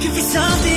Looking for something